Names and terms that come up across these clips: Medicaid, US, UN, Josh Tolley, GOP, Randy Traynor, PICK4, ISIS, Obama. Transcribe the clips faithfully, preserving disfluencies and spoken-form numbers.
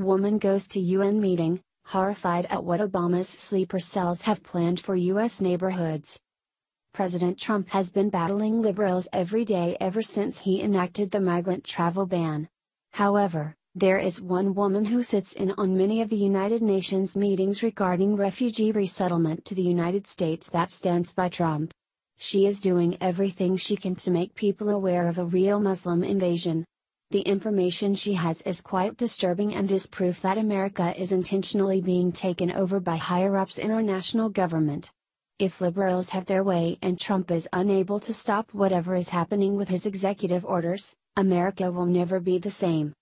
Woman goes to U N meeting, horrified at what Obama's sleeper cells have planned for U S neighborhoods. President Trump has been battling liberals every day ever since he enacted the migrant travel ban. However, there is one woman who sits in on many of the United Nations meetings regarding refugee resettlement to the United States that stands by Trump. She is doing everything she can to make people aware of a real Muslim invasion. The information she has is quite disturbing and is proof that America is intentionally being taken over by higher-ups in our national government. If liberals have their way and Trump is unable to stop whatever is happening with his executive orders, America will never be the same.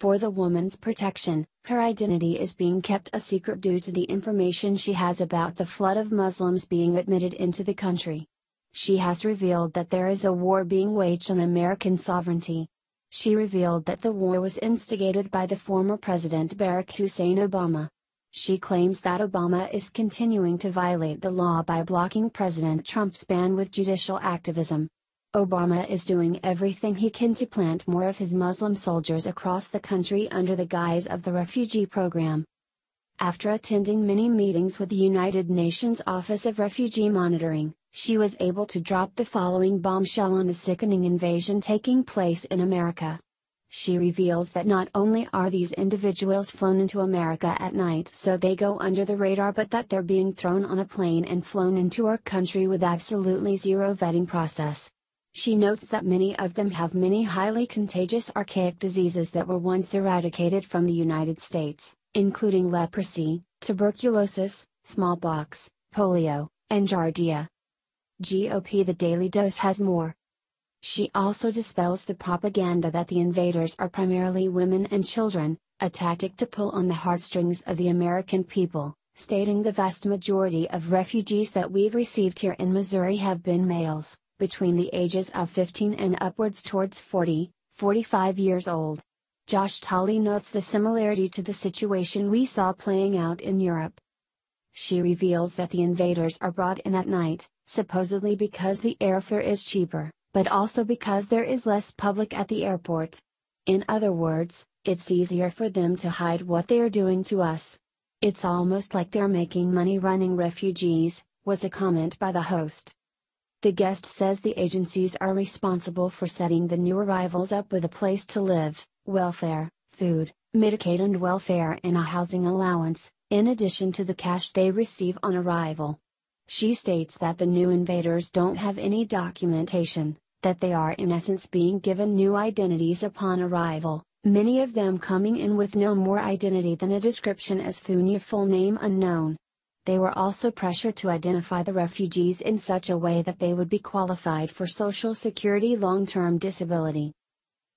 For the woman's protection, her identity is being kept a secret due to the information she has about the flood of Muslims being admitted into the country. She has revealed that there is a war being waged on American sovereignty. She revealed that the war was instigated by the former President Barack Hussein Obama. She claims that Obama is continuing to violate the law by blocking President Trump's ban with judicial activism. Obama is doing everything he can to plant more of his Muslim soldiers across the country under the guise of the refugee program. After attending many meetings with the United Nations Office of Refugee Monitoring, she was able to drop the following bombshell on the sickening invasion taking place in America. She reveals that not only are these individuals flown into America at night so they go under the radar, but that they're being thrown on a plane and flown into our country with absolutely zero vetting process. She notes that many of them have many highly contagious archaic diseases that were once eradicated from the United States, including leprosy, tuberculosis, smallpox, polio, and giardia. G O P The Daily Dose has more. She also dispels the propaganda that the invaders are primarily women and children, a tactic to pull on the heartstrings of the American people, stating the vast majority of refugees that we've received here in Missouri have been males, between the ages of fifteen and upwards towards forty, forty-five years old. Josh Tolley notes the similarity to the situation we saw playing out in Europe. She reveals that the invaders are brought in at night, supposedly because the airfare is cheaper, but also because there is less public at the airport. In other words, it's easier for them to hide what they are doing to us. It's almost like they're making money running refugees, was a comment by the host. The guest says the agencies are responsible for setting the new arrivals up with a place to live, welfare, food, Medicaid and welfare, and a housing allowance, in addition to the cash they receive on arrival. She states that the new invaders don't have any documentation, that they are in essence being given new identities upon arrival, many of them coming in with no more identity than a description as F U N Y A full name unknown. They were also pressured to identify the refugees in such a way that they would be qualified for Social Security long-term disability.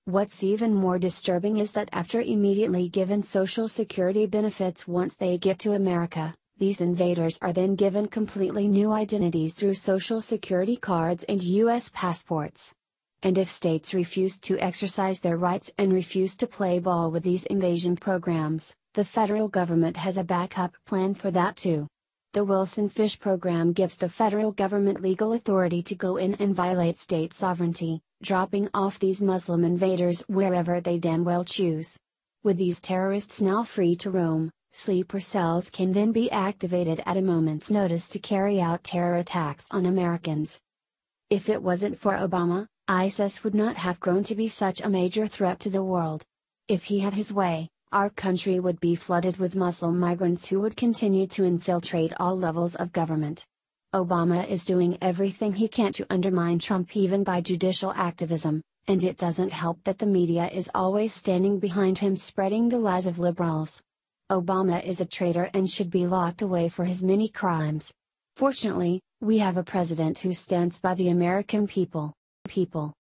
What's even more disturbing is that after immediately given Social Security benefits once they get to America, these invaders are then given completely new identities through Social Security cards and U S passports. And if states refuse to exercise their rights and refuse to play ball with these invasion programs, the federal government has a backup plan for that too. The Wilson Fish program gives the federal government legal authority to go in and violate state sovereignty, dropping off these Muslim invaders wherever they damn well choose. With these terrorists now free to roam, sleeper cells can then be activated at a moment's notice to carry out terror attacks on Americans. If it wasn't for Obama, ISIS would not have grown to be such a major threat to the world. If he had his way, our country would be flooded with Muslim migrants who would continue to infiltrate all levels of government. Obama is doing everything he can to undermine Trump even by judicial activism, and it doesn't help that the media is always standing behind him spreading the lies of liberals. Obama is a traitor and should be locked away for his many crimes. Fortunately, we have a president who stands by the American people. people.